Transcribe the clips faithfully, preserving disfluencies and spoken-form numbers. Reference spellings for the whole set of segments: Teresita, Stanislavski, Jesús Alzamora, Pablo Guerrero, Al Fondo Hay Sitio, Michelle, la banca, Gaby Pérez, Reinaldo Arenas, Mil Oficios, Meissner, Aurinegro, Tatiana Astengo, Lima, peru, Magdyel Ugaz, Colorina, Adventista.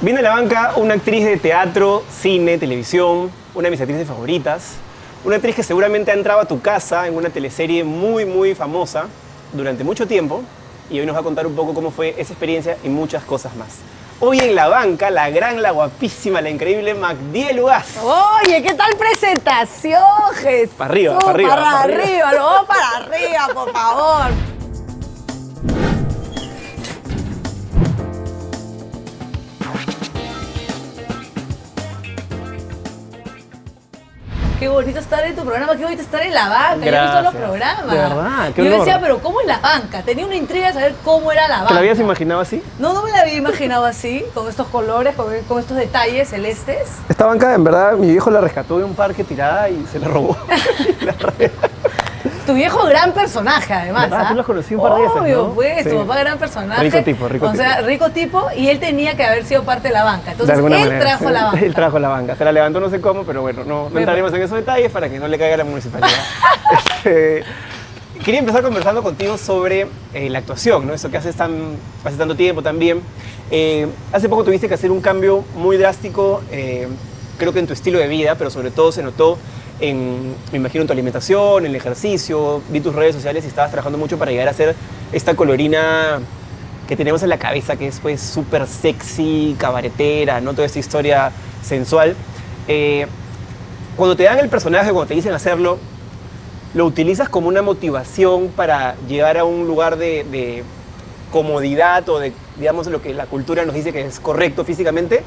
Viene a la banca una actriz de teatro, cine, televisión, una de mis actrices favoritas, una actriz que seguramente ha entrado a tu casa en una teleserie muy, muy famosa durante mucho tiempo, y hoy nos va a contar un poco cómo fue esa experiencia y muchas cosas más. Hoy en la banca, la gran, la guapísima, la increíble Magdyel Ugaz. Oye, ¿qué tal presentación, Jesús? Para arriba, para arriba. Para arriba, lo vamos para arriba, por favor. Qué bonito estar en tu programa, qué bonito estar en la banca. Gracias. Yo he visto los programas. De verdad, qué Yo decía, pero ¿cómo es la banca? Tenía una intriga de saber cómo era la banca. ¿Te la habías imaginado así? No, no me la había imaginado así, con estos colores, con, con estos detalles celestes. Esta banca, en verdad, mi viejo la rescató de un parque tirada y se la robó. Tu viejo, gran personaje, además. Ah, tú lo conocí un par de veces, ¿no? Obvio, pues, sí. Tu papá, gran personaje. Rico tipo, rico tipo. O sea, rico tipo, y él tenía que haber sido parte de la banca. Entonces, él manera, trajo sí, la banca. Él trajo la banca. Se la levantó, no sé cómo, pero bueno, no, no entraremos en esos detalles para que no le caiga a la municipalidad. este, quería empezar conversando contigo sobre eh, la actuación, ¿no? Eso que haces tan, hace tanto tiempo también. Eh, hace poco tuviste que hacer un cambio muy drástico, eh, creo que en tu estilo de vida, pero sobre todo se notó en, me imagino, en tu alimentación, en el ejercicio. Vi tus redes sociales y estabas trabajando mucho para llegar a ser esta Colorina que tenemos en la cabeza, que es pues súper sexy, cabaretera, ¿no? Toda esta historia sensual. Eh, cuando te dan el personaje, cuando te dicen hacerlo, ¿lo utilizas como una motivación para llegar a un lugar de, de comodidad o de, digamos, lo que la cultura nos dice que es correcto físicamente?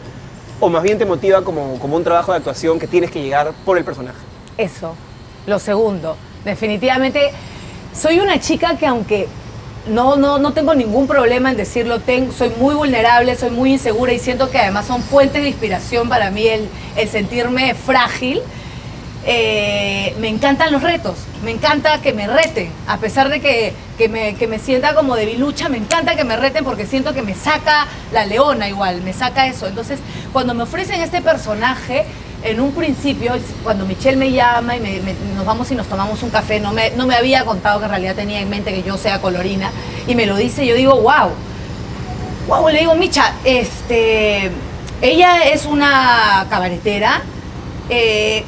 ¿O más bien te motiva como, como un trabajo de actuación que tienes que llegar por el personaje? Eso, lo segundo. Definitivamente, soy una chica que aunque no, no, no tengo ningún problema en decirlo, tengo, soy muy vulnerable, soy muy insegura y siento que además son fuentes de inspiración para mí el, el sentirme frágil. Eh, me encantan los retos, me encanta que me reten, a pesar de que, que, me, que me sienta como debilucha, me encanta que me reten porque siento que me saca la leona igual, me saca eso. Entonces, cuando me ofrecen este personaje, en un principio, cuando Michelle me llama y me, me, nos vamos y nos tomamos un café, no me, no me había contado que en realidad tenía en mente que yo sea Colorina, y me lo dice, yo digo, wow, wow, le digo, Micha, este, ella es una cabaretera, eh,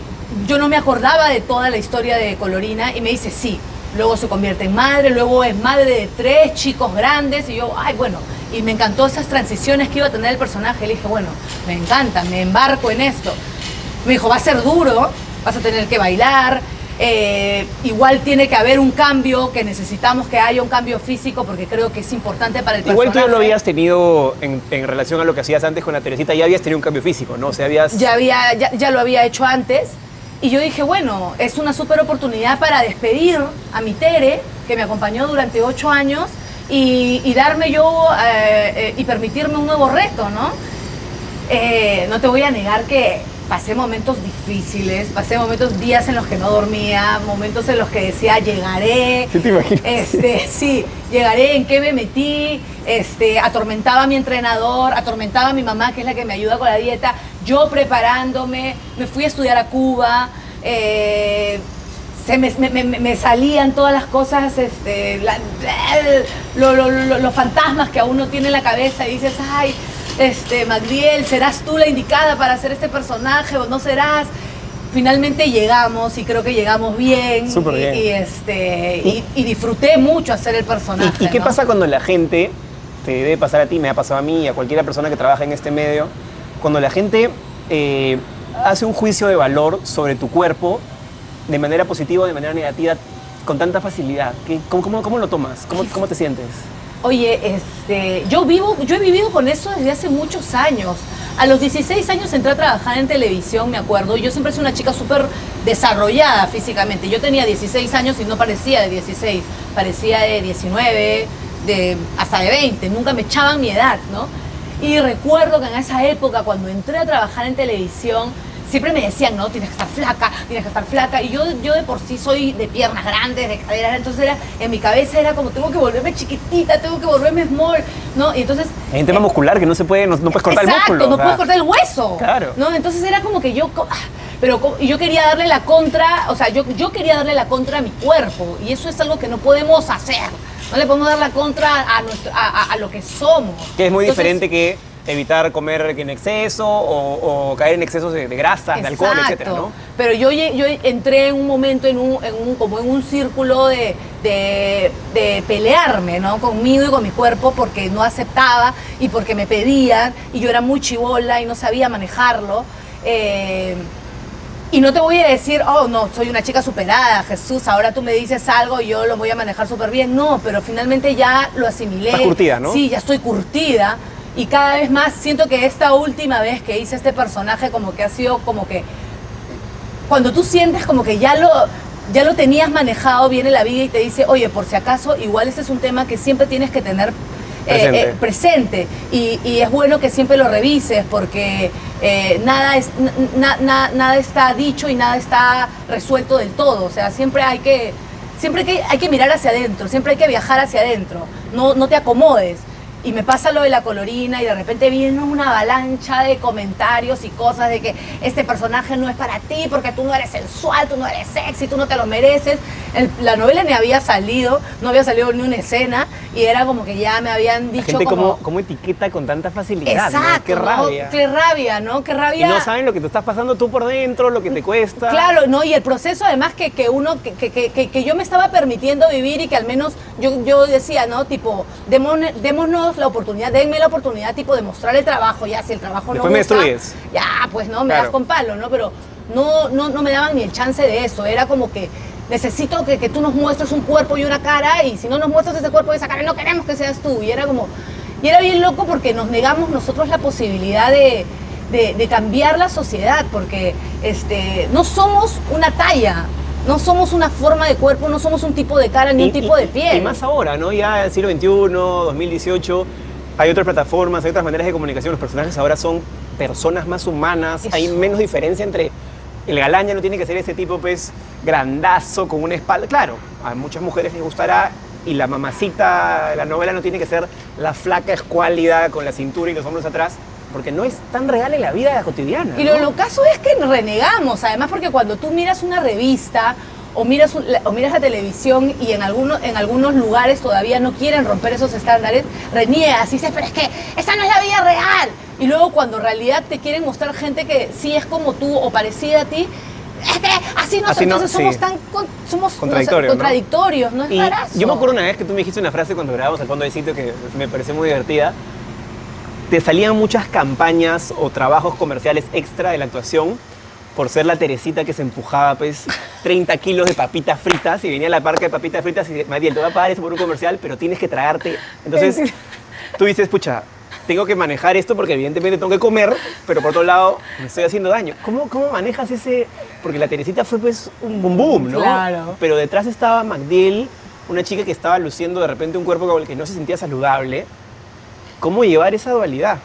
yo no me acordaba de toda la historia de Colorina, y me dice, sí, luego se convierte en madre, luego es madre de tres chicos grandes, y yo, ay, bueno, y me encantó esas transiciones que iba a tener el personaje, le dije, bueno, me encanta, me embarco en esto. Me dijo, va a ser duro, vas a tener que bailar, eh, igual tiene que haber un cambio, que necesitamos que haya un cambio físico porque creo que es importante para el personaje. Igual tú no lo habías tenido en, en relación a lo que hacías antes con la Teresita, ya habías tenido un cambio físico, ¿no? O sea, habías... ya, había, ya, ya lo había hecho antes. Y yo dije, bueno, es una súper oportunidad para despedir a mi Tere, que me acompañó durante ocho años, y, y darme yo eh, eh, y permitirme un nuevo reto, ¿no? Eh, no te voy a negar que pasé momentos difíciles, pasé momentos, días en los que no dormía, momentos en los que decía, llegaré. ¿Sí te imaginas? Este, sí, llegaré, ¿en qué me metí? Este, atormentaba a mi entrenador, atormentaba a mi mamá, que es la que me ayuda con la dieta. Yo preparándome, me fui a estudiar a Cuba, eh, se me, me, me, me salían todas las cosas, este, la, lo, lo, lo, los fantasmas que a uno tiene en la cabeza y dices, ay, este, Magdyel, ¿serás tú la indicada para hacer este personaje o no serás? Finalmente llegamos y creo que llegamos bien. Súper bien. Y, y, este, y, y disfruté mucho hacer el personaje. ¿Y, y qué ¿no? pasa cuando la gente, te debe pasar a ti, me ha pasado a mí y a cualquier persona que trabaja en este medio, cuando la gente eh, hace un juicio de valor sobre tu cuerpo de manera positiva o de manera negativa con tanta facilidad? ¿Cómo, cómo, cómo lo tomas? ¿Cómo, cómo te sientes? Oye, este, yo, vivo, yo he vivido con eso desde hace muchos años. A los dieciséis años entré a trabajar en televisión, me acuerdo. Yo siempre soy una chica súper desarrollada físicamente. Yo tenía dieciséis años y no parecía de dieciséis, parecía de diecinueve, de, hasta de veinte. Nunca me echaban mi edad, ¿no? Y recuerdo que en esa época, cuando entré a trabajar en televisión, siempre me decían, no, tienes que estar flaca, tienes que estar flaca. Y yo, yo de por sí soy de piernas grandes, de caderas. Entonces era, en mi cabeza era como, tengo que volverme chiquitita, tengo que volverme small, ¿no? Y entonces... hay un tema eh, muscular que no se puede, no, no puedes cortar exacto, el músculo. Exacto, no ¿verdad? Puedes cortar el hueso. Claro. ¿No? Entonces era como que yo... pero yo quería darle la contra, o sea, yo, yo quería darle la contra a mi cuerpo. Y eso es algo que no podemos hacer. No le podemos dar la contra a, nuestro, a, a, a lo que somos. Que es muy entonces, diferente que evitar comer en exceso o, o caer en excesos de, de grasas, de alcohol, etcétera, ¿no? Pero yo, yo entré en un momento en un, en un, como en un círculo de, de, de pelearme, ¿no? Conmigo y con mi cuerpo, porque no aceptaba y porque me pedían y yo era muy chibola y no sabía manejarlo. Eh, Y no te voy a decir, oh, no, soy una chica superada, Jesús, ahora tú me dices algo y yo lo voy a manejar súper bien. No, pero finalmente ya lo asimilé. Estás curtida, ¿no? Sí, ya estoy curtida. Y cada vez más siento que esta última vez que hice este personaje como que ha sido como que... Cuando tú sientes como que ya lo, ya lo tenías manejado, viene la vida y te dice, oye, por si acaso, igual ese es un tema que siempre tienes que tener... Presente, eh, eh, presente. Y, y es bueno que siempre lo revises porque eh, nada, es, na, na, nada está dicho y nada está resuelto del todo, o sea, siempre hay que, siempre que, hay que mirar hacia adentro, siempre hay que viajar hacia adentro, no, no te acomodes. Y me pasa lo de la Colorina y de repente viene una avalancha de comentarios y cosas de que este personaje no es para ti porque tú no eres sensual, tú no eres sexy, tú no te lo mereces. El, la novela ni había salido, no había salido ni una escena y era como que ya me habían dicho la gente como... como etiqueta con tanta facilidad. Exacto, ¿no? Qué rabia. ¿No? Qué rabia, ¿no? Qué rabia. Y no saben lo que te estás pasando tú por dentro, lo que te cuesta. Claro, ¿no? Y el proceso además que, que uno, que, que, que, que yo me estaba permitiendo vivir y que al menos yo, yo decía, ¿no? Tipo, démonos la oportunidad, denme la oportunidad tipo de mostrar el trabajo, ya si el trabajo no me gusta, ya pues no, me claro. das con palo, ¿no? Pero no, no, no me daban ni el chance de eso, era como que necesito que, que tú nos muestres un cuerpo y una cara y si no nos muestras ese cuerpo y esa cara no queremos que seas tú, y era como, y era bien loco porque nos negamos nosotros la posibilidad de, de, de cambiar la sociedad porque este, no somos una talla. No somos una forma de cuerpo, no somos un tipo de cara ni y, un tipo y, de piel. Y más ahora, ¿no? Ya el siglo veintiuno, dos mil dieciocho, hay otras plataformas, hay otras maneras de comunicación. Los personajes ahora son personas más humanas. Eso. Hay menos diferencia entre... El galán ya no tiene que ser ese tipo, pues, grandazo, con una espalda. Claro, a muchas mujeres les gustará. Y la mamacita de la novela no tiene que ser la flaca escuálida con la cintura y los hombros atrás. Porque no es tan real en la vida cotidiana. Y lo, ¿no? Lo caso es que renegamos, además porque cuando tú miras una revista o miras, un, o miras la televisión y en algunos, en algunos lugares todavía no quieren romper esos estándares, reniegas y dices, pero es que esa no es la vida real. Y luego cuando en realidad te quieren mostrar gente que sí es como tú o parecida a ti, es que así no, así entonces no, somos sí. tan con, somos contradictorios, no, contradictorios, ¿no? ¿No es rarazo? Yo me acuerdo una vez que tú me dijiste una frase cuando grabamos Al Fondo Hay Sitio que me pareció muy divertida. Te salían muchas campañas o trabajos comerciales extra de la actuación por ser la Teresita que se empujaba pues treinta kilos de papitas fritas y venía a la parca de papitas fritas y decía, Magdyel, te voy a pagar eso por un comercial, pero tienes que tragarte. Entonces tú dices, pucha, tengo que manejar esto porque evidentemente tengo que comer, pero por otro lado me estoy haciendo daño. ¿Cómo, cómo manejas ese...? Porque la Teresita fue pues un boom boom, ¿no? Claro. Pero detrás estaba Magdyel, una chica que estaba luciendo de repente un cuerpo con el que no se sentía saludable. ¿Cómo llevar esa dualidad?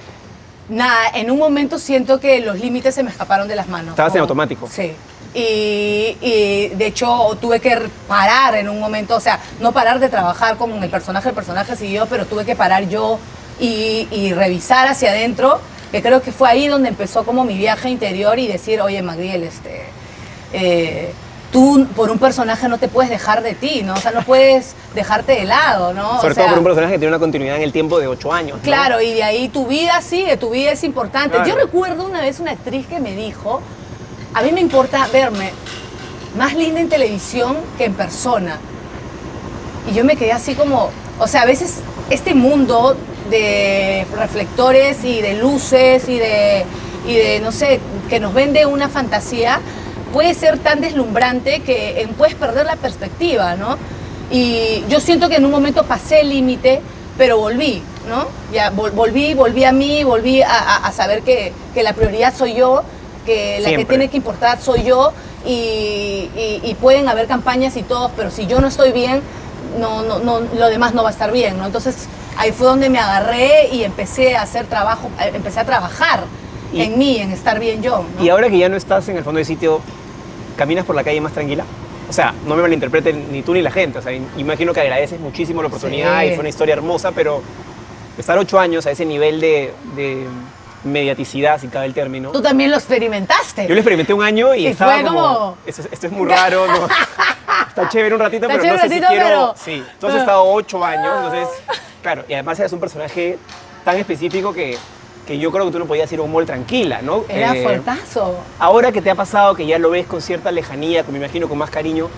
Nada, en un momento siento que los límites se me escaparon de las manos. Estabas en automático. Sí. Y, y de hecho tuve que parar en un momento, o sea, no parar de trabajar con el personaje, el personaje siguió, pero tuve que parar yo y, y revisar hacia adentro, que creo que fue ahí donde empezó como mi viaje interior y decir, oye, Magdyel, este... Eh, tú por un personaje no te puedes dejar de ti, ¿no? O sea, no puedes dejarte de lado, ¿no? Sobre o sea, todo por un personaje que tiene una continuidad en el tiempo de ocho años, ¿no? Claro, y de ahí tu vida sigue, tu vida es importante. Claro. Yo recuerdo una vez una actriz que me dijo, a mí me importa verme más linda en televisión que en persona. Y yo me quedé así como, o sea, a veces este mundo de reflectores y de luces y de, y de no sé, que nos vende una fantasía, puede ser tan deslumbrante que puedes perder la perspectiva, ¿no? Y yo siento que en un momento pasé el límite, pero volví, ¿no? Ya volví, volví a mí, volví a, a, a saber que, que la prioridad soy yo, que la Siempre. que tiene que importar soy yo, y, y, y pueden haber campañas y todo, pero si yo no estoy bien, no, no, no, lo demás no va a estar bien, ¿no? Entonces ahí fue donde me agarré y empecé a hacer trabajo, empecé a trabajar. Y, en mí, en estar bien yo, ¿no? Y ahora que ya no estás en el fondo del sitio, ¿caminas por la calle más tranquila? O sea, no me malinterpreten ni tú ni la gente. O sea, imagino que agradeces muchísimo la oportunidad, sí. Y fue una historia hermosa, pero estar ocho años a ese nivel de, de mediaticidad, si cabe el término. Tú también lo experimentaste. Yo lo experimenté un año y, y estaba fue como, como... Esto, esto es muy raro, no. Está chévere un ratito, está pero no sé ratito, si quiero... Pero... Sí, tú has estado ocho años, entonces... Claro, y además eres un personaje tan específico que... que yo creo que tú no podías ir a un mall tranquila, ¿no? Era eh, fuertazo. Ahora que te ha pasado, que ya lo ves con cierta lejanía, que me imagino con más cariño,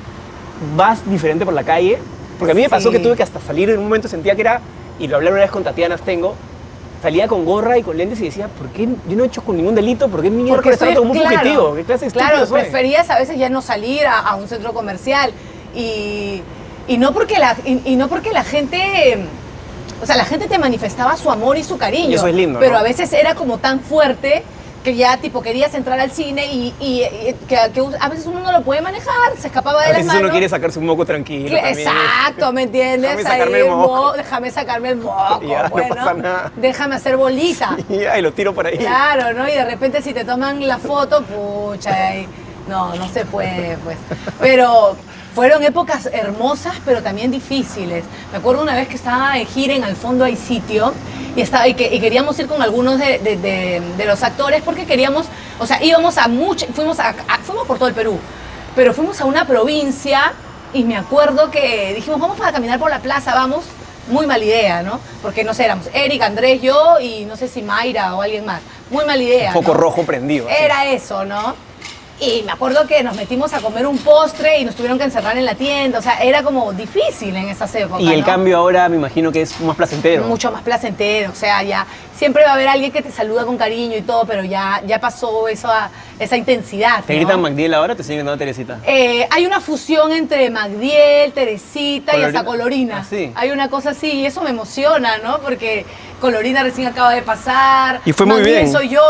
¿vas diferente por la calle? Porque a mí sí. me pasó que tuve que hasta salir en un momento, sentía que era, y lo hablé una vez con Tatiana Astengo, salía con gorra y con lentes y decía, ¿por qué yo no he hecho con ningún delito? ¿Por qué mi mierda está todo muy subjetivo? ¿Qué clase de estúpido soy? Claro, preferías a veces ya no salir a, a un centro comercial y, y, no porque la, y, y no porque la gente... O sea, la gente te manifestaba su amor y su cariño. Y eso es lindo, pero ¿no? a veces era como tan fuerte que ya, tipo, querías entrar al cine y, y, y que, que a veces uno no lo puede manejar, se escapaba de las manos. A veces uno quiere sacarse un moco tranquilo. Exacto, ¿me entiendes? Déjame sacarme ahí, el moco. Déjame sacarme el moco, ya, bueno. No pasa nada. Déjame hacer bolita. Ya, y lo tiro por ahí. Claro, ¿no? Y de repente si te toman la foto, pucha, y no, no se puede, pues. Pero... fueron épocas hermosas, pero también difíciles. Me acuerdo una vez que estaba de gira en Al Fondo Hay Sitio y, estaba, y, que, y queríamos ir con algunos de, de, de, de los actores porque queríamos, o sea, íbamos a mucho, fuimos, a, a, fuimos por todo el Perú, pero fuimos a una provincia y me acuerdo que dijimos, vamos para caminar por la plaza, vamos, muy mala idea, ¿no? Porque, no sé, éramos Eric, Andrés, yo y no sé si Mayra o alguien más. Muy mala idea. Un foco rojo prendido. Era eso, ¿no? Y me acuerdo que nos metimos a comer un postre y nos tuvieron que encerrar en la tienda. O sea, era como difícil en esas épocas. Y el ¿no? cambio ahora me imagino que es más placentero. Mucho más placentero. O sea, ya siempre va a haber alguien que te saluda con cariño y todo, pero ya, ya pasó esa, esa intensidad. ¿Te ¿no? gritan Magdyel ahora o te siguen dando Teresita? Eh, hay una fusión entre Magdyel, Teresita Colorina. Y hasta Colorina. Ah, sí. Hay una cosa así y eso me emociona, ¿no? Porque Colorina recién acaba de pasar. Y fue muy Magdyel bien. Soy yo.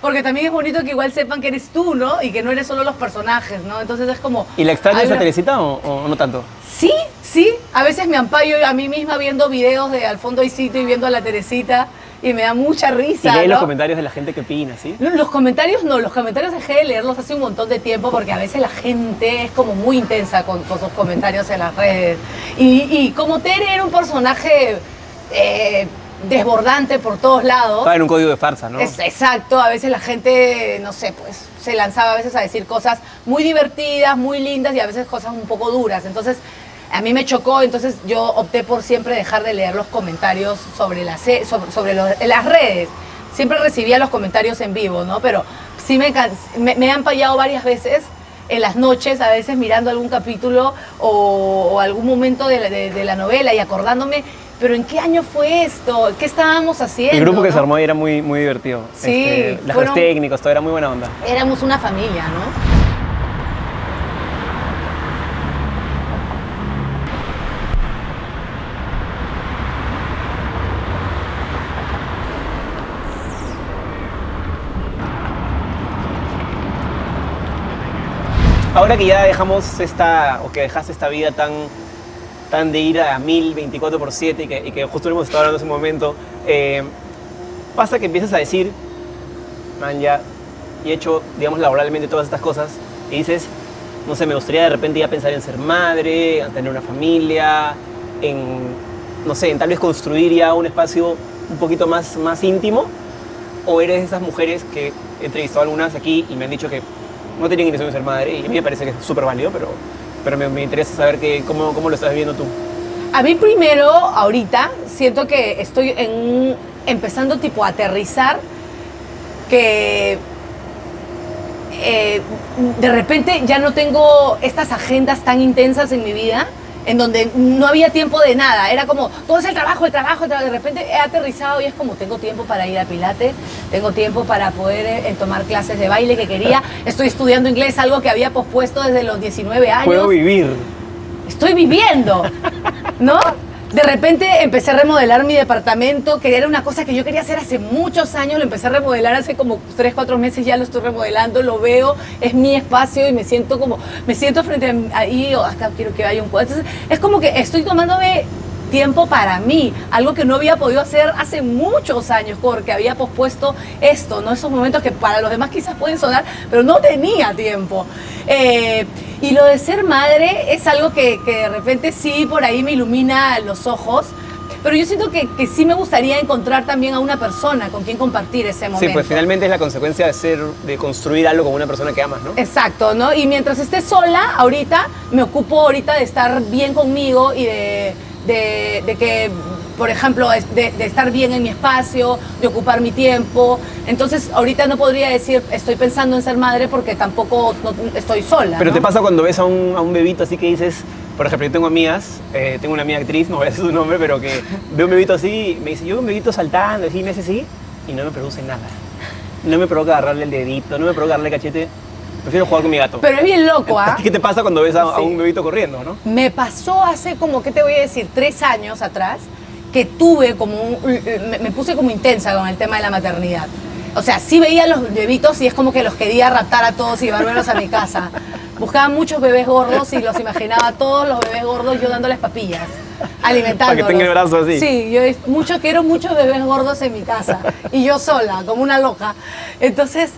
Porque también es bonito que igual sepan que eres tú, ¿no? Y que no eres solo los personajes, ¿no? Entonces es como... ¿Y la extrañas una... a Teresita o, o no tanto? Sí, sí. A veces me ampayo a mí misma viendo videos de Al Fondo Hay Sitio y viendo a la Teresita y me da mucha risa, ¿Y lees ¿no? los comentarios de la gente que opina, sí? Los comentarios no. Los comentarios dejé de leerlos hace un montón de tiempo porque a veces la gente es como muy intensa con, con sus comentarios en las redes. Y, y como Tere era un personaje... Eh, desbordante por todos lados. Estaba en un código de farsa, ¿no? Es, exacto, a veces la gente, no sé, pues se lanzaba a veces a decir cosas muy divertidas, muy lindas y a veces cosas un poco duras. Entonces, a mí me chocó, entonces yo opté por siempre dejar de leer los comentarios sobre, la, sobre, sobre los, las redes. Siempre recibía los comentarios en vivo, ¿no? Pero sí me, me, me han payado varias veces en las noches, a veces mirando algún capítulo o, o algún momento de la, de, de la novela y acordándome pero ¿en qué año fue esto? ¿Qué estábamos haciendo? El grupo que ¿no? se armó era muy, muy divertido. Sí. Este, las fueron, los técnicos, todo era muy buena onda. Éramos una familia, ¿no? Ahora que ya dejamos esta, o que dejaste esta vida tan... tan de ir a mil, veinticuatro por siete y que, y que justo lo hemos estado hablando hace un momento, eh, pasa que empiezas a decir, man, ya he hecho, digamos, laboralmente todas estas cosas y dices, no sé, me gustaría de repente ya pensar en ser madre, en tener una familia, en, no sé, en tal vez construir ya un espacio un poquito más, más íntimo, o eres de esas mujeres que he entrevistado algunas aquí y me han dicho que no tenían intención de ser madre y a mí me parece que es súper válido, pero... pero me, me interesa saber que, ¿cómo, cómo lo estás viviendo tú? A mí primero, ahorita, siento que estoy en, empezando tipo a aterrizar, que eh, de repente ya no tengo estas agendas tan intensas en mi vida, en donde no había tiempo de nada, era como, todo es el trabajo, el trabajo, el trabajo. De repente he aterrizado y es como, tengo tiempo para ir a Pilates, tengo tiempo para poder eh, tomar clases de baile que quería, estoy estudiando inglés, algo que había pospuesto desde los diecinueve años. Puedo vivir. Estoy viviendo, ¿no? De repente empecé a remodelar mi departamento, que era una cosa que yo quería hacer hace muchos años, lo empecé a remodelar hace como tres, cuatro meses, ya lo estoy remodelando, lo veo, es mi espacio y me siento como, me siento frente a ahí, o acá quiero que vaya un cuadro. Entonces, es como que estoy tomándome tiempo para mí, algo que no había podido hacer hace muchos años, porque había pospuesto esto, ¿no? Esos momentos que para los demás quizás pueden sonar, pero no tenía tiempo. Eh, Y lo de ser madre es algo que, que de repente sí, por ahí me ilumina los ojos, pero yo siento que, que sí me gustaría encontrar también a una persona con quien compartir ese momento. Sí, pues finalmente es la consecuencia de ser, de construir algo con una persona que amas, ¿no? Exacto, ¿no? Y mientras esté sola, ahorita, me ocupo ahorita de estar bien conmigo y de, de, de que por ejemplo, de, de estar bien en mi espacio, de ocupar mi tiempo. Entonces, ahorita no podría decir, estoy pensando en ser madre porque tampoco no, estoy sola. Pero ¿no? te pasa cuando ves a un, a un bebito así que dices, por ejemplo, yo tengo amigas, eh, tengo una amiga actriz, no voy a decir su nombre, pero que veo un bebito así, me dice, yo veo un bebito saltando, así, me hace así, y no me produce nada. No me provoca agarrarle el dedito, no me provoca agarrarle el cachete. Prefiero jugar con mi gato. Pero es bien loco, ¿ah? ¿Qué te pasa cuando ves a, sí. a un bebito corriendo, no? Me pasó hace como, ¿qué te voy a decir? Tres años atrás, que tuve como un, me, me puse como intensa con el tema de la maternidad. O sea, sí veía los bebitos y es como que los quería raptar a todos y llevármelos a mi casa. Buscaba muchos bebés gordos y los imaginaba todos los bebés gordos yo dándoles papillas, alimentándolos. Para que tenga el brazo así. Sí, yo mucho, quiero muchos bebés gordos en mi casa y yo sola, como una loca. Entonces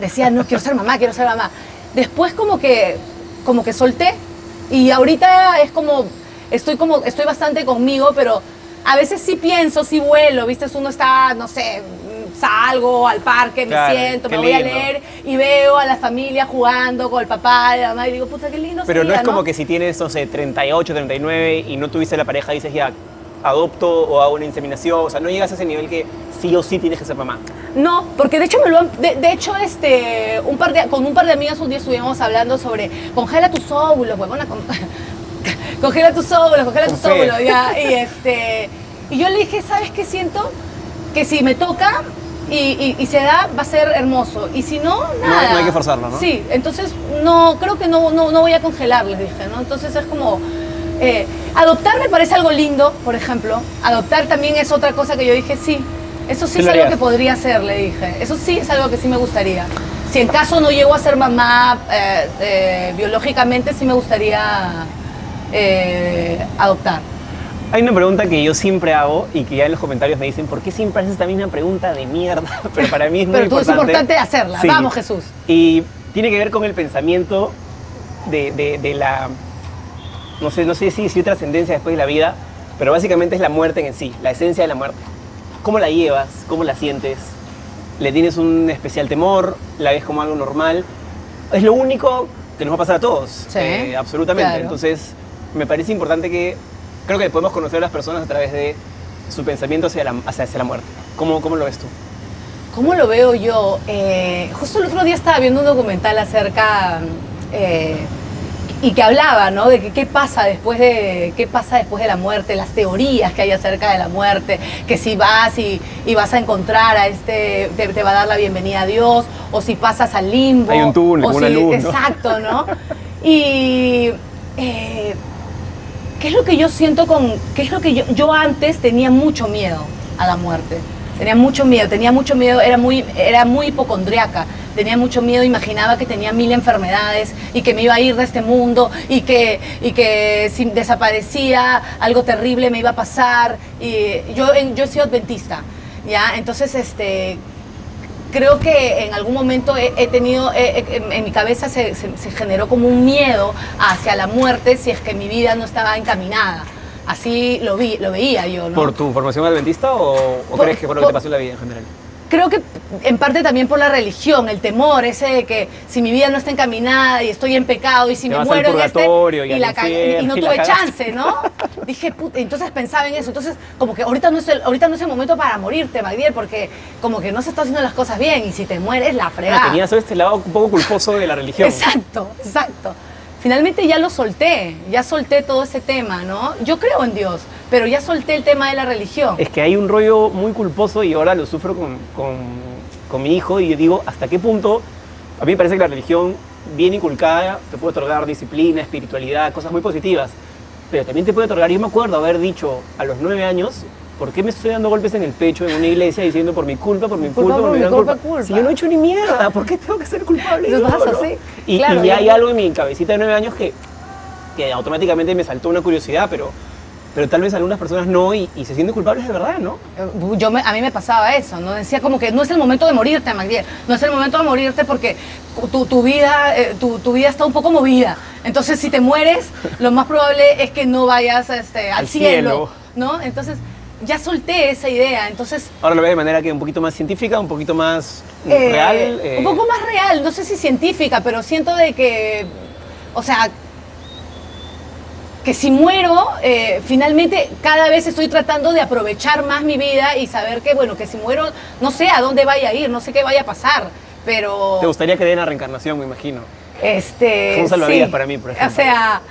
decía, no, quiero ser mamá, quiero ser mamá. Después como que, como que solté y ahorita es como, estoy como, estoy bastante conmigo, pero a veces sí pienso, sí vuelo, viste, uno está, no sé, salgo al parque, me claro, siento, me voy lindo. a leer y veo a la familia jugando con el papá y la mamá y digo, puta, qué lindo. Pero sería, no es como ¿no? que si tienes, no sé, treinta y ocho, treinta y nueve y no tuviste la pareja, dices ya, adopto o hago una inseminación, o sea, no llegas a ese nivel que sí o sí tienes que ser mamá. No, porque de hecho, me lo han, de, de hecho este, un par de, con un par de amigas un día estuvimos hablando sobre congela tus óvulos, huevona, con, congela tus óvulos, congela tus óvulos, ya, y, este, y yo le dije, ¿sabes qué siento? Que si me toca y, y, y se da, va a ser hermoso, y si no, nada. No, no hay que forzarlo, ¿no? Sí, entonces no, creo que no, no, no voy a congelar, les dije, ¿no? Entonces es como... Eh, adoptar me parece algo lindo, por ejemplo. Adoptar también es otra cosa que yo dije, sí, eso sí, sí es algo que podría hacer, le dije. Eso sí es algo que sí me gustaría. Si en caso no llego a ser mamá eh, eh, biológicamente, sí me gustaría eh, adoptar. Hay una pregunta que yo siempre hago y que ya en los comentarios me dicen, ¿por qué siempre haces esta misma pregunta de mierda? Pero para mí es muy Pero importante. Pero es importante hacerla. Sí. Vamos, Jesús. Y tiene que ver con el pensamiento de, de, de la... No sé, no sé si, si hay trascendencia después de la vida, pero básicamente es la muerte en sí, la esencia de la muerte. ¿Cómo la llevas? ¿Cómo la sientes? ¿Le tienes un especial temor? ¿La ves como algo normal? Es lo único que nos va a pasar a todos, sí, eh, absolutamente. Claro. Entonces, me parece importante que, creo que podemos conocer a las personas a través de su pensamiento hacia la, hacia, hacia la muerte. ¿Cómo, cómo lo ves tú? ¿Cómo lo veo yo? Eh, justo el otro día estaba viendo un documental acerca... Eh, y que hablaba, ¿no? De que, qué pasa después de qué pasa después de la muerte, las teorías que hay acerca de la muerte, que si vas y, y vas a encontrar a este, te, te va a dar la bienvenida a Dios, o si pasas al limbo. Hay un túnel, o si, una luz, ¿no? Exacto, ¿no? Y eh, qué es lo que yo siento con, qué es lo que yo, yo antes tenía mucho miedo a la muerte. Tenía mucho miedo, tenía mucho miedo, era muy, era muy hipocondriaca, tenía mucho miedo, imaginaba que tenía mil enfermedades y que me iba a ir de este mundo y que, y que si desaparecía algo terrible me iba a pasar. Y yo, yo he sido adventista, ¿ya? Entonces, este, creo que en algún momento he, he tenido, he, he, en mi cabeza se, se, se generó como un miedo hacia la muerte si es que mi vida no estaba encaminada. Así lo vi, lo veía yo, ¿no? ¿Por tu formación adventista o, o por, crees que por lo por, que te pasó en la vida en general? Creo que en parte también por la religión, el temor ese de que si mi vida no está encaminada y estoy en pecado y si te me muero en este, y, y, la infierno, y no y tuve chance, ¿no? Dije, puta, entonces pensaba en eso. Entonces, como que ahorita no es el, ahorita no es el momento para morirte, Magdyel, porque como que no se están haciendo las cosas bien y si te mueres, la fregada. Ah, tenías este lado un poco culposo de la religión. Exacto, exacto. Finalmente ya lo solté, ya solté todo ese tema, ¿no? Yo creo en Dios, pero ya solté el tema de la religión. Es que hay un rollo muy culposo y ahora lo sufro con, con, con mi hijo y yo digo, ¿hasta qué punto? A mí me parece que la religión bien inculcada te puede otorgar disciplina, espiritualidad, cosas muy positivas, pero también te puede otorgar, yo me acuerdo haber dicho a los nueve años, ¿por qué me estoy dando golpes en el pecho en una iglesia diciendo por mi culpa, por mi culpa, culpa por, por mi gran culpa, culpa? Si yo no he hecho ni mierda, ¿por qué tengo que ser culpable? ¿No? Y, claro, y ya hay no. algo en mi cabecita de nueve años que, que automáticamente me saltó una curiosidad, pero, pero tal vez algunas personas no y, y se sienten culpables de verdad, ¿no? Yo me, a mí me pasaba eso, ¿no? Decía como que no es el momento de morirte, Magdyel, no es el momento de morirte porque tu, tu, vida, eh, tu, tu vida está un poco movida. Entonces, si te mueres, lo más probable es que no vayas este, al, al cielo, cielo, ¿no? Entonces... ya solté esa idea, entonces... Ahora lo veo de manera que un poquito más científica, un poquito más eh, real. Eh. Un poco más real, no sé si científica, pero siento de que... O sea, que si muero, eh, finalmente cada vez estoy tratando de aprovechar más mi vida y saber que, bueno, que si muero, no sé a dónde vaya a ir, no sé qué vaya a pasar, pero... Te gustaría que den la reencarnación, me imagino. Este, son salvavidas, sí, para mí, por ejemplo. O sea,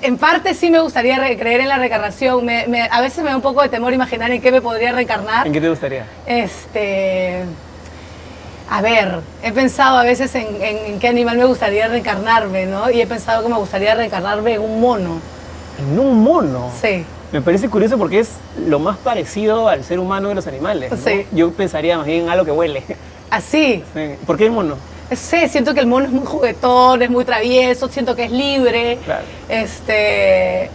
en parte sí me gustaría creer en la reencarnación. Me, me, a veces me da un poco de temor imaginar en qué me podría reencarnar. ¿En qué te gustaría? Este... A ver, he pensado a veces en, en, en qué animal me gustaría reencarnarme, ¿no? Y he pensado que me gustaría reencarnarme en un mono. ¿En un mono? Sí. Me parece curioso porque es lo más parecido al ser humano de los animales, ¿no? Sí. Yo pensaría más bien en algo que huele. ¿Así? Sí. ¿Por qué el mono? Sí, siento que el mono es muy juguetón, es muy travieso, siento que es libre, claro. este,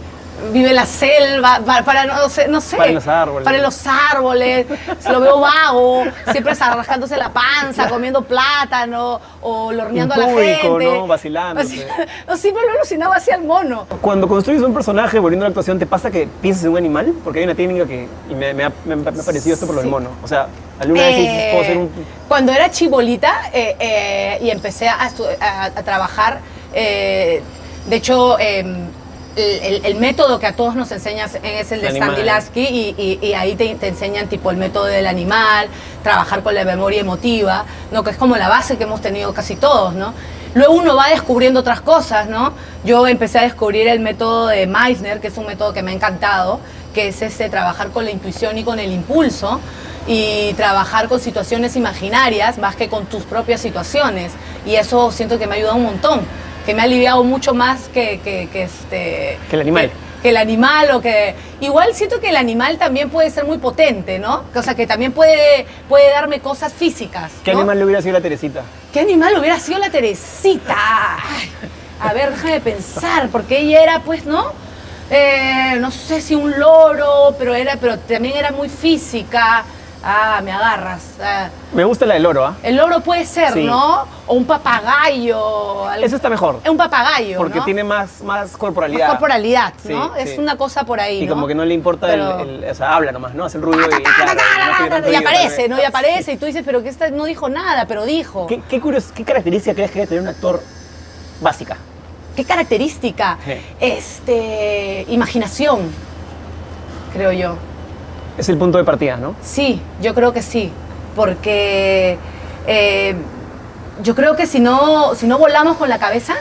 vive en la selva, para, para no sé, no sé, para en los árboles, para en los árboles, lo veo vago, siempre rascándose la panza, comiendo plátano o lorneando a la gente, ¿no? Vacilando. No, siempre lo alucinaba hacia el mono. Cuando construyes un personaje, volviendo a la actuación, ¿te pasa que piensas en un animal? Porque hay una técnica que y me, me, ha, me ha parecido esto por lo del mono, o sea. Eh, ¿puedo hacer un... Cuando era chibolita eh, eh, y empecé a, a, a trabajar, eh, de hecho, eh, el, el, el método que a todos nos enseñan es el de Stanislavski y, y, y ahí te, te enseñan tipo el método del animal, trabajar con la memoria emotiva, ¿no? Que es como la base que hemos tenido casi todos, ¿no? Luego uno va descubriendo otras cosas, ¿no? Yo empecé a descubrir el método de Meissner, que es un método que me ha encantado, que es ese trabajar con la intuición y con el impulso, y trabajar con situaciones imaginarias más que con tus propias situaciones, y eso siento que me ha ayudado un montón, que me ha aliviado mucho más que, que, que este que el animal que, que el animal o que igual siento que el animal también puede ser muy potente, ¿no? O sea, que también puede puede darme cosas físicas, ¿no? ¿Qué animal le hubiera sido la Teresita? ¿Qué animal hubiera sido la Teresita? Ay, a ver, déjame pensar, porque ella era pues, ¿no? Eh, no sé si un loro, pero era pero también era muy física. Ah, me agarras. Ah. Me gusta la del loro, ¿ah? ¿eh? El loro puede ser, sí, ¿no? O un papagayo. Algo... Eso está mejor. Es un papagayo, porque ¿no? tiene más, más corporalidad. Más corporalidad, ¿no? Sí, es sí. una cosa por ahí, y ¿no? Y como que no le importa, pero... el, el... O sea, habla nomás, ¿no? Hace el ruido y... Claro, y, no y aparece, también. ¿no? Y aparece, sí. y tú dices, pero que esta no dijo nada, pero dijo. ¿Qué, qué, curioso, qué característica crees que debe tener un actor básica? ¿Qué característica? Sí. Este... Imaginación, creo yo. Es el punto de partida, ¿no? Sí, yo creo que sí, porque eh, yo creo que si no, si no volamos con la cabeza,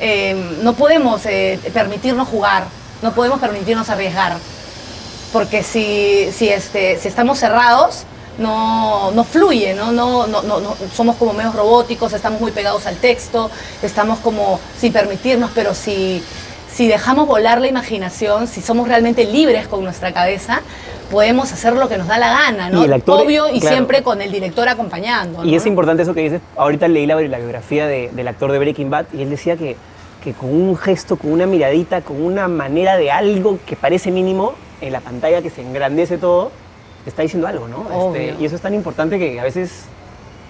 eh, no podemos eh, permitirnos jugar, no podemos permitirnos arriesgar, porque si, si, este, si estamos cerrados, no, no fluye, ¿no? No, no, no, no, somos como medios robóticos, estamos muy pegados al texto, estamos como sin permitirnos, pero si... Si dejamos volar la imaginación, si somos realmente libres con nuestra cabeza, podemos hacer lo que nos da la gana, ¿no? Y el actor, obvio, y claro, siempre con el director acompañando, ¿no? Y es importante eso que dices. Ahorita leí la, la biografía de, del actor de Breaking Bad y él decía que, que con un gesto, con una miradita, con una manera de algo que parece mínimo, en la pantalla que se engrandece todo, te está diciendo algo, ¿no? Este, y eso es tan importante que a veces,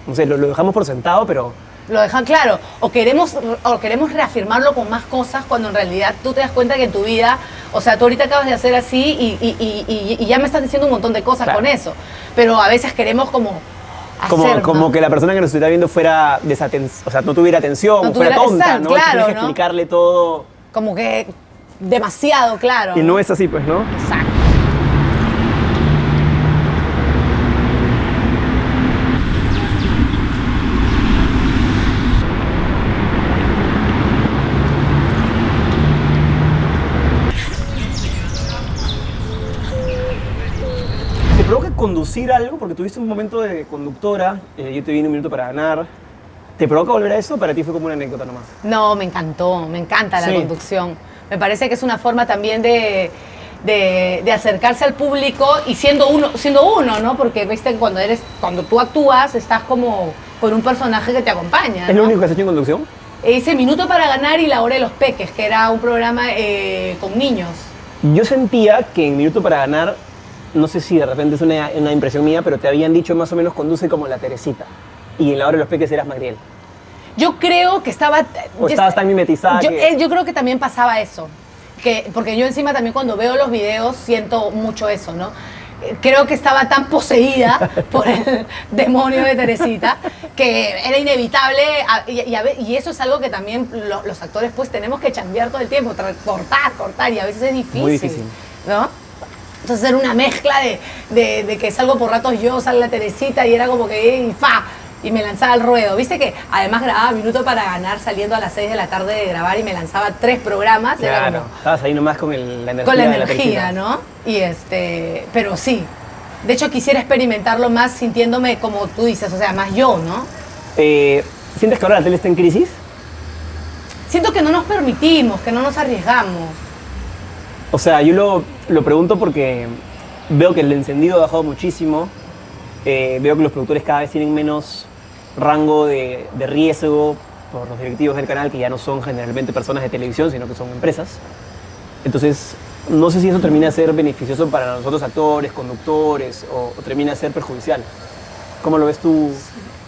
no sé, lo, lo dejamos por sentado, pero... Lo dejan claro, o queremos, o queremos reafirmarlo con más cosas cuando en realidad tú te das cuenta que en tu vida, o sea, tú ahorita acabas de hacer así y, y, y, y ya me estás diciendo un montón de cosas, claro, con eso, pero a veces queremos como hacer, como, ¿no? Como que la persona que nos está viendo fuera desatención, o sea, no tuviera atención, no tuviera fuera tonta, ¿no? Claro, tienes que explicarle, ¿no? Todo. Como que demasiado claro. Y no es así, pues, ¿no? Exacto. ¿Conducir algo? Porque tuviste un momento de conductora, eh, yo te vine un minuto para ganar. ¿Te provoca volver a eso o para ti fue como una anécdota nomás? No, me encantó, me encanta la, sí, conducción. Me parece que es una forma también de, de, de acercarse al público y siendo uno, siendo uno, ¿no? Porque viste, cuando, eres, cuando tú actúas estás como con un personaje que te acompaña, ¿no? ¿Es lo único que has hecho en conducción? Hice Minuto para Ganar y La Hora de los Peques, que era un programa eh, con niños. Yo sentía que en Minuto para Ganar, no sé si de repente es una, una impresión mía, pero te habían dicho más o menos conduce como la Teresita. Y en La Hora de los Peques eras Magdyel. Yo creo que estaba... O estabas tan mimetizada. Yo, que... yo creo que también pasaba eso. Que, porque yo encima también cuando veo los videos siento mucho eso, ¿no? Creo que estaba tan poseída por el demonio de Teresita que era inevitable, y, y, a ver, y eso es algo que también lo, los actores pues tenemos que chambear todo el tiempo, cortar, cortar, y a veces es difícil, muy difícil, ¿no? Entonces era una mezcla de, de, de que salgo por ratos yo, sale la Teresita, y era como que, y fa, y me lanzaba al ruedo. Viste que además grababa Minuto para Ganar saliendo a las seis de la tarde de grabar y me lanzaba tres programas. Claro, era como, estabas ahí nomás con el, la energía. Con la energía, ¿no? Y este, pero sí. De hecho, quisiera experimentarlo más sintiéndome como tú dices, o sea, más yo, ¿no? Eh, ¿Sientes que ahora la tele está en crisis? Siento que no nos permitimos, que no nos arriesgamos. O sea, yo lo, lo pregunto porque veo que el encendido ha bajado muchísimo. Eh, veo que los productores cada vez tienen menos rango de, de riesgo por los directivos del canal, que ya no son generalmente personas de televisión, sino que son empresas. Entonces, no sé si eso termina de ser beneficioso para nosotros actores, conductores, o, o termina de ser perjudicial. ¿Cómo lo ves tú?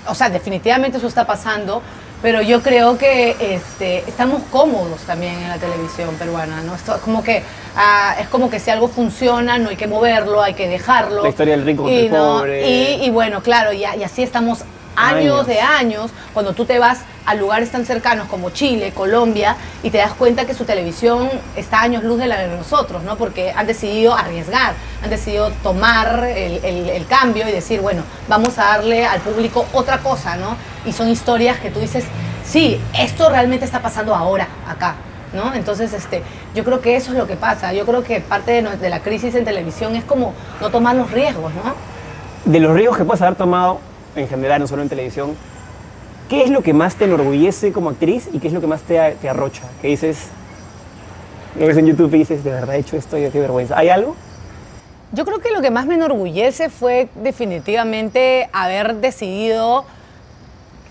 O sea, definitivamente eso está pasando, pero yo creo que este, estamos cómodos también en la televisión peruana, ¿no? Esto es como que ah, es como que si algo funciona no hay que moverlo, hay que dejarlo. La historia del rico contra el pobre. Y, y bueno, claro, y, y así estamos años de años, cuando tú te vas a lugares tan cercanos como Chile, Colombia, y te das cuenta que su televisión está a años luz de la de nosotros, ¿no? Porque han decidido arriesgar, han decidido tomar el, el, el cambio y decir, bueno, vamos a darle al público otra cosa, ¿no? Y son historias que tú dices, sí, esto realmente está pasando ahora, acá, ¿no? Entonces, este, yo creo que eso es lo que pasa. Yo creo que parte de, de la crisis en televisión es como no tomar los riesgos, ¿no? De los riesgos que puedes haber tomado, en general, no solo en televisión, ¿qué es lo que más te enorgullece como actriz y qué es lo que más te, te arrocha? Que dices, lo ves en YouTube y dices, de verdad he hecho esto, y qué vergüenza. ¿Hay algo? Yo creo que lo que más me enorgullece fue definitivamente haber decidido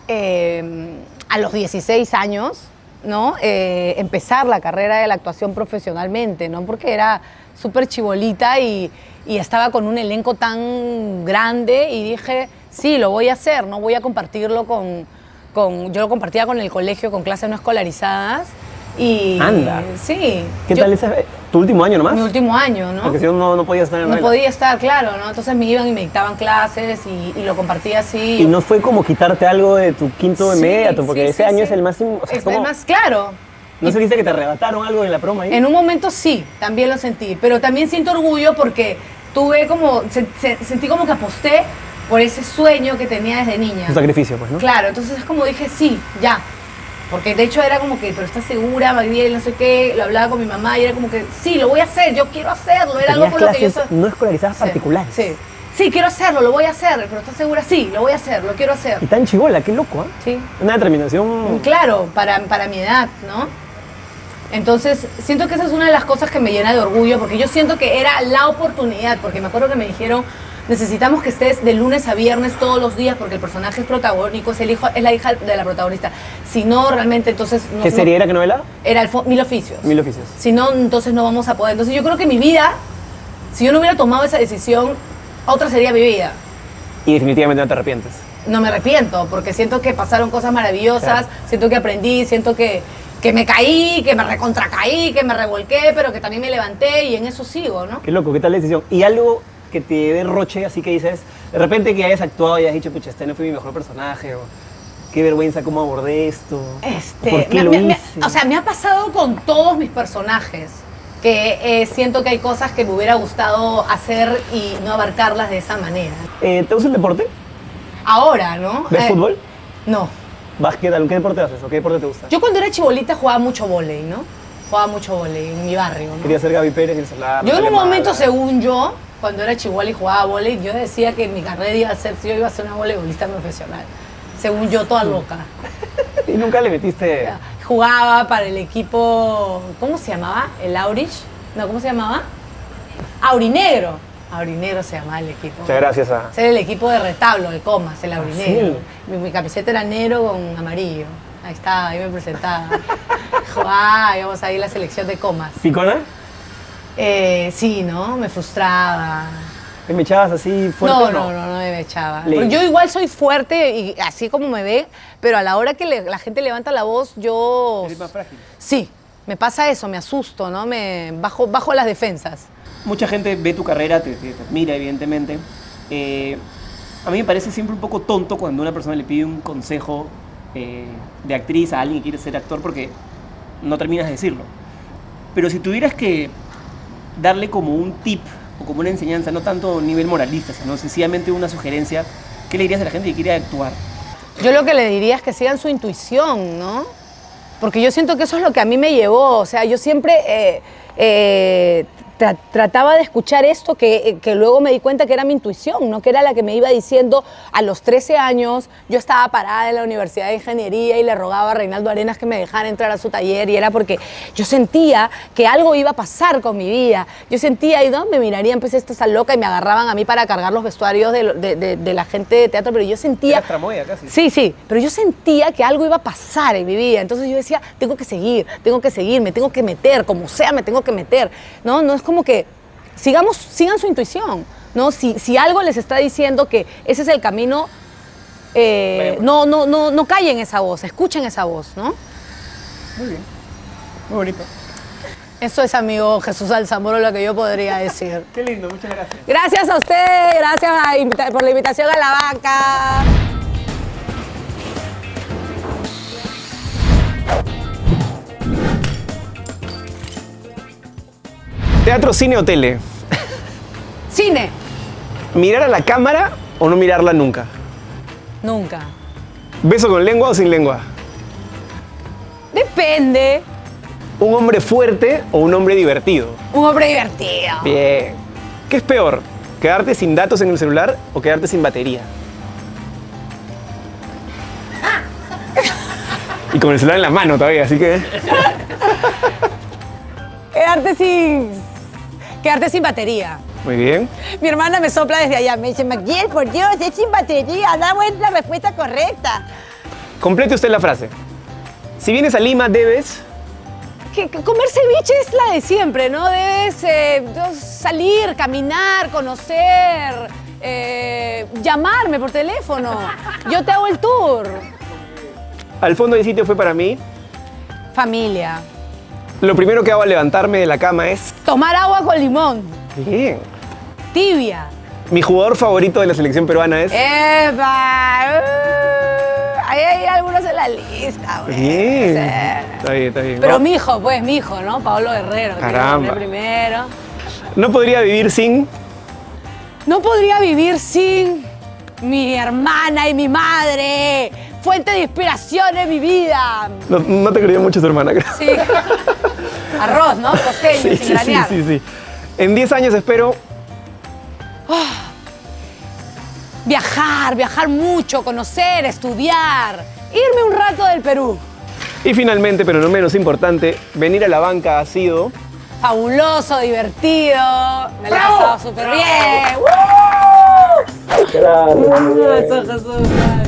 eh, a los dieciséis años, ¿no? Eh, empezar la carrera de la actuación profesionalmente, ¿no? Porque era súper chibolita y, y estaba con un elenco tan grande y dije, sí, lo voy a hacer, no voy a compartirlo con, con... Yo lo compartía con el colegio, con clases no escolarizadas y... ¡Anda! Sí. ¿Qué yo, tal ese, tu último año nomás? Mi último año, ¿no? Porque si no, no podía estar en la... No podía estar, claro, ¿no? Entonces me iban y me dictaban clases y, y lo compartía así. ¿Y no fue como quitarte algo de tu quinto de sí, inmediato? Porque sí, ese sí, año sí. es el más... O sea, es como, el más, claro. ¿No sentiste que te arrebataron algo en la broma ahí? En un momento sí, también lo sentí. Pero también siento orgullo porque tuve como... Se, se, sentí como que aposté por ese sueño que tenía desde niña. Un sacrificio, pues, ¿no? Claro, entonces es como dije, sí, ya. Porque de hecho era como que, pero ¿estás segura, Magdyel? No sé qué, lo hablaba con mi mamá y era como que, sí, lo voy a hacer, yo quiero hacerlo. Era algo por lo que yo... no escolarizadas particulares. Sí, sí, quiero hacerlo, lo voy a hacer, pero ¿estás segura? Sí, lo voy a hacer, lo quiero hacer. Y tan chibola, qué loco, ¿eh? Sí. Una determinación... Claro, para, para mi edad, ¿no? Entonces, siento que esa es una de las cosas que me llena de orgullo, porque yo siento que era la oportunidad, porque me acuerdo que me dijeron... Necesitamos que estés de lunes a viernes todos los días porque el personaje es protagónico, es el hijo, es la hija de la protagonista. Si no, realmente, entonces... No, ¿qué serie era? ¿Qué novela? Era el Mil Oficios. Mil Oficios. Si no, entonces no vamos a poder. Entonces yo creo que mi vida, si yo no hubiera tomado esa decisión, otra sería mi vida. Y definitivamente no te arrepientes. No me arrepiento porque siento que pasaron cosas maravillosas, claro. Siento que aprendí, siento que, que me caí, que me recontracaí, que me revolqué, pero que también me levanté y en eso sigo, ¿no? Qué loco, qué tal la decisión. Y algo... que te derroche, así que dices, de repente que hayas actuado y hayas dicho, pucha, este no fue mi mejor personaje, o qué vergüenza, cómo abordé esto, este, por qué me, lo me, hice. Me, o sea, me ha pasado con todos mis personajes, que eh, siento que hay cosas que me hubiera gustado hacer y no abarcarlas de esa manera. Eh, ¿Te gusta el deporte? Ahora, ¿no? ¿Ves eh, fútbol? No. ¿Básquet? ¿Qué deporte haces o qué deporte te gusta? Yo cuando era chibolita jugaba mucho vóley, ¿no? Jugaba mucho vóley en mi barrio, ¿no? Quería ser Gaby Pérez, el salar. Yo en un momento, mala, según yo, cuando era chihuahua y jugaba vóley, yo decía que mi carrera iba a ser, yo iba a ser una voleibolista profesional, según yo, toda loca. ¿Y nunca le metiste...? Jugaba para el equipo, ¿cómo se llamaba? ¿El Aurich? No, ¿cómo se llamaba? Aurinegro. Aurinegro se llamaba el equipo. Muchas gracias a... Era el equipo de retablo, de Comas, el Aurinegro. ¿Sí? Mi, mi camiseta era negro con amarillo. Ahí estaba, ahí me presentaba. Jugaba, íbamos ahí la selección de Comas. ¿Picona? Eh, sí, ¿no? Me frustraba. ¿Te me echabas así fuerte? No, no, no, no, no me echaba. Yo igual soy fuerte y así como me ven, pero a la hora que le, la gente levanta la voz, yo... ¿Eres más frágil? Sí, me pasa eso, me asusto, ¿no? Me bajo, bajo las defensas. Mucha gente ve tu carrera, te, te, te admira, evidentemente. Eh, A mí me parece siempre un poco tonto cuando una persona le pide un consejo eh, de actriz a alguien que quiere ser actor, porque no terminas de decirlo. Pero si tuvieras que darle como un tip o como una enseñanza, no tanto a nivel moralista, sino sencillamente una sugerencia, ¿qué le dirías a la gente que quiere actuar? Yo lo que le diría es que sigan su intuición, ¿no? Porque yo siento que eso es lo que a mí me llevó. O sea, yo siempre eh, eh, tra trataba de escuchar esto que, que luego me di cuenta que era mi intuición, ¿no? Que era la que me iba diciendo. A los trece años yo estaba parada en la Universidad de Ingeniería y le rogaba a Reinaldo Arenas que me dejara entrar a su taller, y era porque yo sentía que algo iba a pasar con mi vida. Yo sentía, y no, me mirarían pues esta loca, y me agarraban a mí para cargar los vestuarios de, de, de, de la gente de teatro, pero yo sentía... Era tramoya casi. Sí, sí, pero yo sentía que algo iba a pasar en mi vida. Entonces yo decía, tengo que seguir, tengo que seguir, me tengo que meter, como sea me tengo que meter, ¿no? No es como que sigamos, sigan su intuición, ¿no? Si, si algo les está diciendo que ese es el camino, eh, no, no, no, no callen esa voz, escuchen esa voz, ¿no? Muy bien, muy bonito. Eso es, amigo Jesús Alzamora, lo que yo podría decir. Qué lindo, muchas gracias. Gracias a usted, gracias a, por la invitación a La Banca. ¿Teatro, cine o tele? Cine. ¿Mirar a la cámara o no mirarla nunca? Nunca. ¿Beso con lengua o sin lengua? Depende. ¿Un hombre fuerte o un hombre divertido? Un hombre divertido. Bien. ¿Qué es peor? ¿Quedarte sin datos en el celular o quedarte sin batería? Y con el celular en la mano todavía, así que... Quedarte sin... Quedarte sin batería. Muy bien. Mi hermana me sopla desde allá. Me dice, Magdyel, por Dios, es sin batería. Da la respuesta correcta. Complete usted la frase. Si vienes a Lima, debes... Que, que comer ceviche es la de siempre, ¿no? Debes eh, salir, caminar, conocer, eh, llamarme por teléfono. Yo te hago el tour. Al Fondo Hay Sitio fue para mí... Familia. Lo primero que hago al levantarme de la cama es... Tomar agua con limón. Bien. Tibia. Mi jugador favorito de la selección peruana es... ¡Epa! Uh, ahí hay algunos en la lista, güey. Bien. No sé. Está bien, está bien. Pero ¿no? Mi hijo, pues, mi hijo, ¿no? Pablo Guerrero. Caramba. Que primero. No podría vivir sin... No podría vivir sin... Mi hermana y mi madre. Fuente de inspiración en mi vida. No, no te creía mucho tu hermana, creo. Sí. Arroz, ¿no? Costeño, sí, sin granear. Sí, sí, sí. En diez años espero... Oh, viajar, viajar mucho, conocer, estudiar. Irme un rato del Perú. Y finalmente, pero no menos importante, venir a La Banca ha sido... Fabuloso, divertido. Me lo he pasado súper bien. ¡Woo! Gracias, Jesús.